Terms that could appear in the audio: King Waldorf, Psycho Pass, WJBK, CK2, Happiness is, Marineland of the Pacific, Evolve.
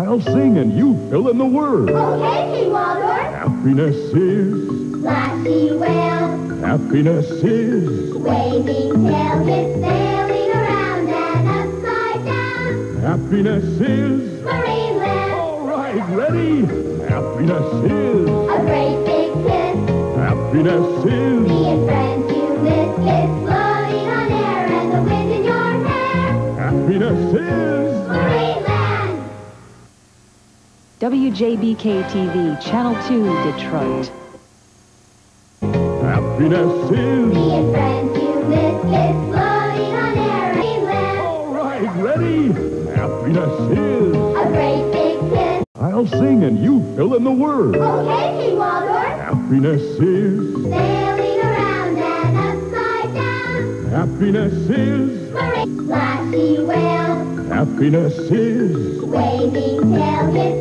I'll sing and you fill in the words. Okay, King Waldorf. Happiness is... Glossy whale. Happiness is... Waving tails, it's sailing around and upside down. Happiness is... Marineland. All right, ready? Happiness is... A great big kiss. Happiness is... Being friends you miss, it's floating on air and the wind in your hair. Happiness is... Marineland. WJBK TV, Channel 2, Detroit. Happiness is... Being friends you miss, it's floating on air and Marineland. All right, ready? Happiness is... A great big kiss. I'll sing and you fill in the words. Okay, King Waldorf. Happiness is... Sailing around and upside down. Happiness is... Glossy whale. Happiness is... Waving tails.